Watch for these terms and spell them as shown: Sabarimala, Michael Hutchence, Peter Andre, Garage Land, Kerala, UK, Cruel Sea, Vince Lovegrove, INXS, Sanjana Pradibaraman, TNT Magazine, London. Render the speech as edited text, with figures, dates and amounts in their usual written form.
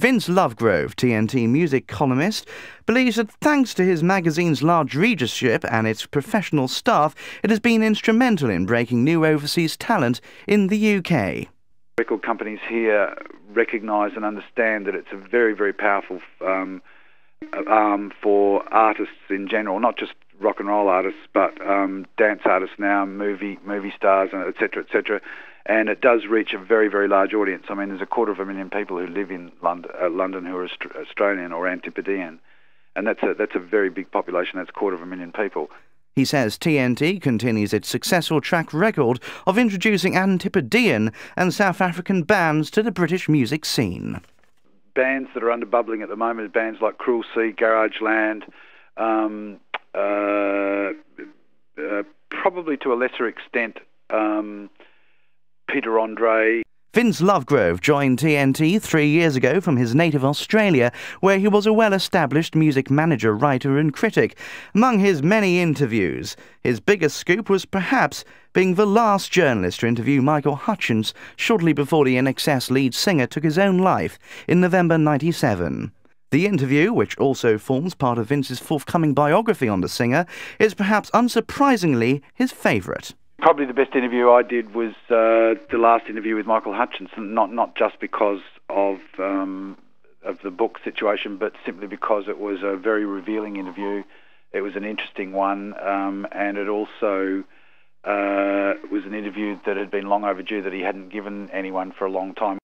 Vince Lovegrove, TNT music columnist, believes that thanks to his magazine's large readership and its professional staff, it has been instrumental in breaking new overseas talent in the UK. Record companies here recognise and understand that it's a very, very powerful arm for artists in general, not just rock and roll artists, but dance artists now, movie stars, etc., etc. And it does reach a very, very large audience. I mean, there's 250,000 people who live in London who are Australian or Antipodean, and that's a very big population. That's 250,000 people. He says TNT continues its successful track record of introducing Antipodean and South African bands to the British music scene. Bands that are under bubbling at the moment are bands like Cruel Sea, Garage Land, probably to a lesser extent Peter Andre. Vince Lovegrove joined TNT 3 years ago from his native Australia, where he was a well-established music manager, writer and critic. Among his many interviews, his biggest scoop was perhaps being the last journalist to interview Michael Hutchence shortly before the INXS lead singer took his own life in November '97. The interview, which also forms part of Vince's forthcoming biography on the singer, is perhaps unsurprisingly his favourite. Probably the best interview I did was the last interview with Michael Hutchence, not just because of the book situation, but simply because it was a very revealing interview. It was an interesting one, and it also was an interview that had been long overdue, that he hadn't given anyone for a long time.